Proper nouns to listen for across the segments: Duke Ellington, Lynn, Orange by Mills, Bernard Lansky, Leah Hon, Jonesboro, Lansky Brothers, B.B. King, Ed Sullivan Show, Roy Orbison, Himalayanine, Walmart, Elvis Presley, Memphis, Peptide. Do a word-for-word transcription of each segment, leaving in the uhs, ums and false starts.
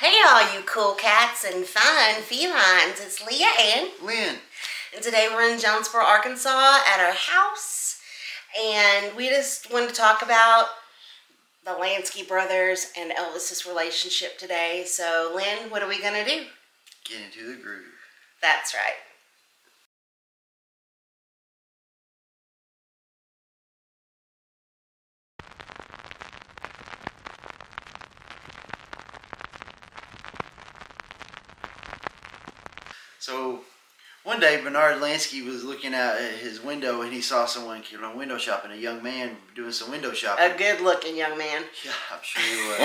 Hey all you cool cats and fine felines, it's Leah and Lynn. And today we're in Jonesboro, Arkansas at our house. And we just wanted to talk about the Lansky brothers and Elvis's relationship today. So Lynn, what are we gonna do? Get into the groove. That's right. So one day Bernard Lansky was looking out at his window and he saw someone window shopping, a young man doing some window shopping. A good looking young man. Yeah, I'm sure he was.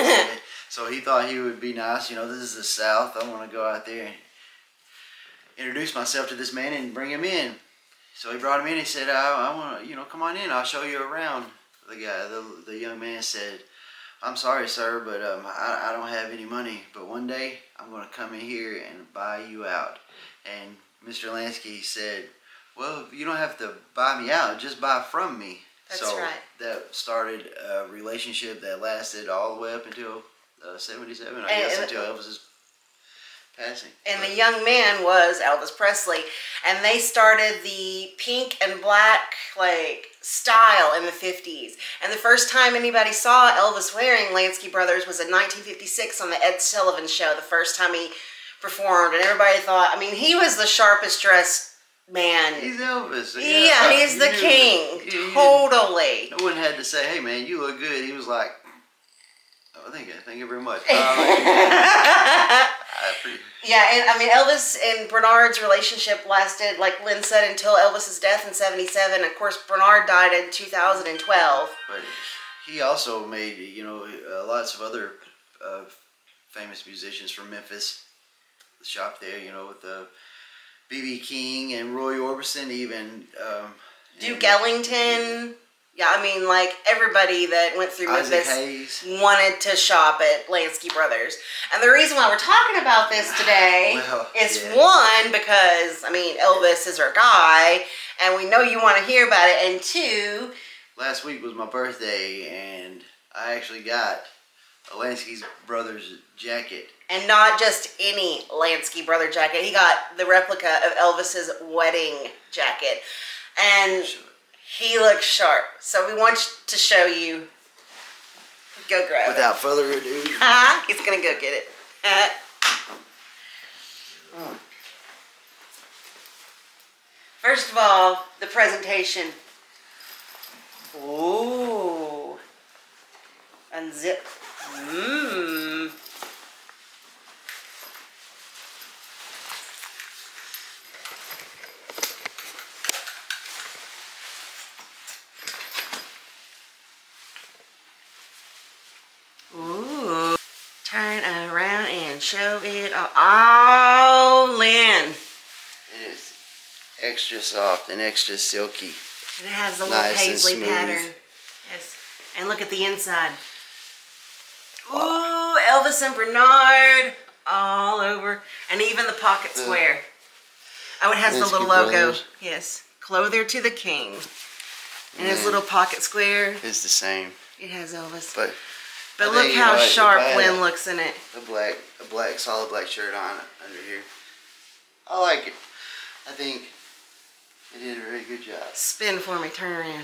So he thought he would be nice, you know, this is the South, I want to go out there and introduce myself to this man and bring him in. So he brought him in and he said, I, I want to, you know, come on in, I'll show you around. The guy, the, the young man said, I'm sorry, sir, but um, I, I don't have any money, but one day I'm going to come in here and buy you out. And Mister Lansky said, well, you don't have to buy me out, just buy from me. That's so right. That started a relationship that lasted all the way up until uh, seventy-seven, I and guess, it, until Elvis's passing. And but. The young man was Elvis Presley. And they started the pink and black, like, style in the fifties. And the first time anybody saw Elvis wearing Lansky Brothers was in nineteen fifty-six on the Ed Sullivan Show, the first time he performed, and everybody thought, I mean, he was the sharpest dressed man. He's Elvis. Yeah, yeah, he's the king. Totally. No one had to say, hey man, you look good. He was like, oh, thank you, thank you very much. Um, yeah, and I mean, Elvis and Bernard's relationship lasted, like Lynn said, until Elvis's death in seventy-seven. Of course, Bernard died in two thousand twelve. But he also made, you know, uh, lots of other uh, famous musicians from Memphis shop there, you know, with the B B King and Roy Orbison, even um, Duke Ellington. Yeah, I mean, like everybody that went through Memphis wanted to shop at Lansky Brothers. And the reason why we're talking about this today well, is yeah. one, because I mean, Elvis is our guy, and we know you want to hear about it. And two, last week was my birthday, and I actually got a Lansky Brothers jacket. And not just any Lansky brother jacket. He got the replica of Elvis's wedding jacket. And sure. He looks sharp. So we want to show you. Go grab Without it. further ado. Uh-huh. He's going to go get it. Uh-huh. oh. First of all, the presentation. Ooh. Unzip. Mmm. Ooh. Turn around and show it all. Oh, Lynn. It is extra soft and extra silky. And it has a little nice paisley pattern. Yes. And look at the inside. Ooh, Elvis and Bernard all over. And even the pocket square. Oh, it has Lansky the little logo. Brothers. Yes. Clothier to the king. And his little pocket square. It's the same. It has Elvis. But, but look they, how you know, sharp black, Lynn looks in it. A black, a black, solid black shirt on under here. I like it. I think it did a very good job. Spin for me. Turn around.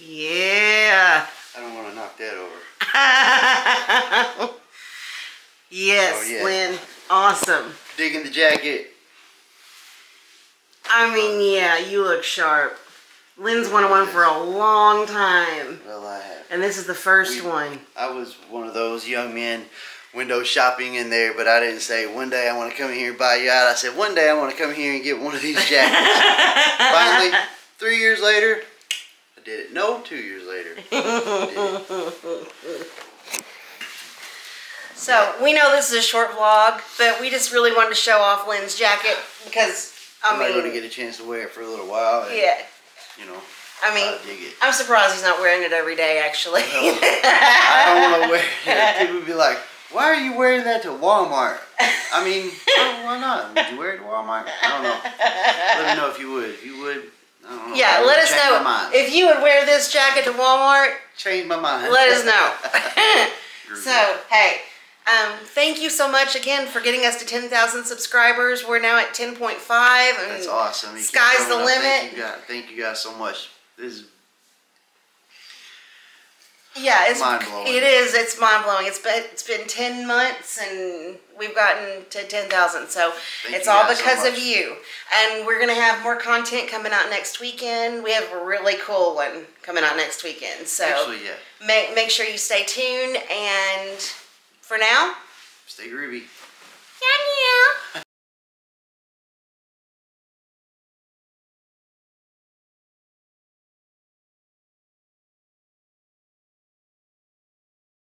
Yeah. I don't want to knock that over. Yes, oh, yeah. Lynn. Awesome. Digging the jacket. I mean, yeah, you look sharp. Lynn's wanted one for a long time. Well, I have. And this is the first we, one. I was one of those young men window shopping in there, but I didn't say, one day I want to come in here and buy you out. I said, one day I want to come here and get one of these jackets. Finally, three years later, did it. No, two years later. So, we know this is a short vlog, but we just really wanted to show off Lynn's jacket because, I I'm mean... I'm not going to get a chance to wear it for a little while. And, yeah. You know, I mean, I dig it. I'm surprised he's not wearing it every day, actually. No, I don't want to wear it. People would be like, why are you wearing that to Walmart? I mean, well, why not? Would you wear it to Walmart? I don't know. Let me know if you would. If you would... Yeah, let us know if you would wear this jacket to Walmart. Change my mind. Let us know. So, hey, Um, thank you so much again for getting us to ten thousand subscribers. We're now at ten point five. That's awesome. You sky's the limit. Thank you, guys. Thank you guys so much. This is yeah, it's mind-blowing. It is. It's mind-blowing. It's been, it's been ten months and we've gotten to ten thousand. So thank it's all because so of you. And we're going to have more content coming out next weekend. We have a really cool one coming out next weekend. So actually, yeah. make, make sure you stay tuned. And for now, stay groovy.